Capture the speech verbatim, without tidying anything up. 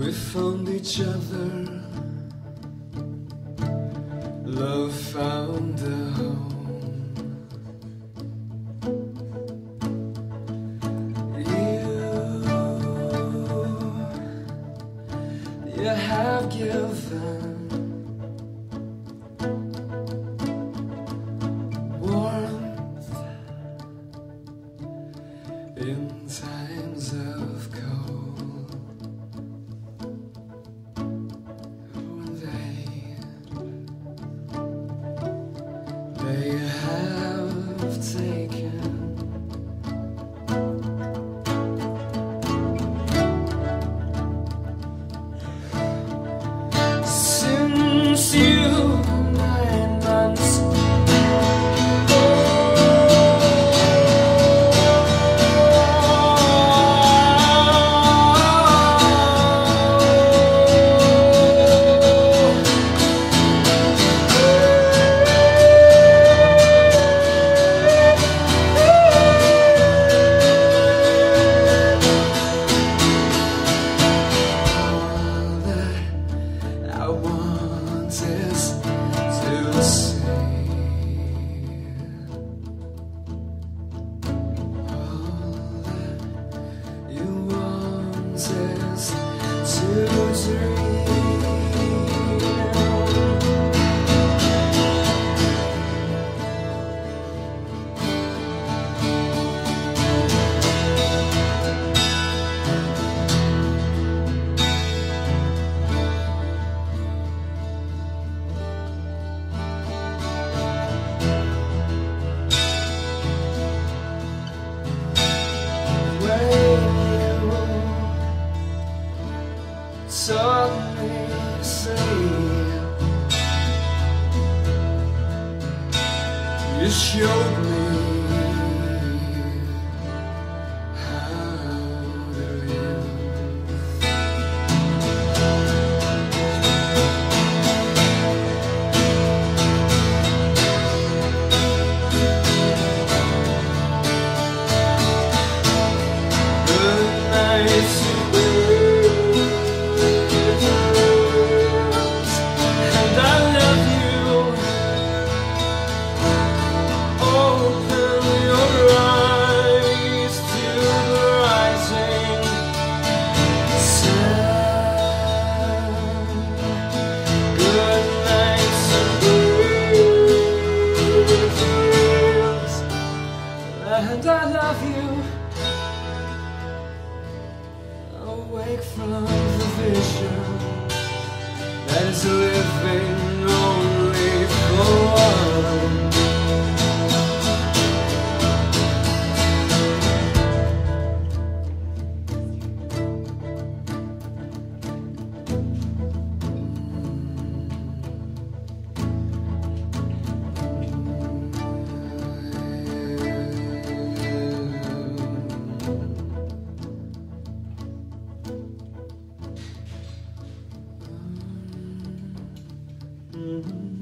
we found each other. Love found a home. You, you have given warmth in times of cold. They have taken since you nine months. Taught me to say, you showed me how to live. Good night. And I love you. Awake from the vision that is living only for one. Mm-hmm.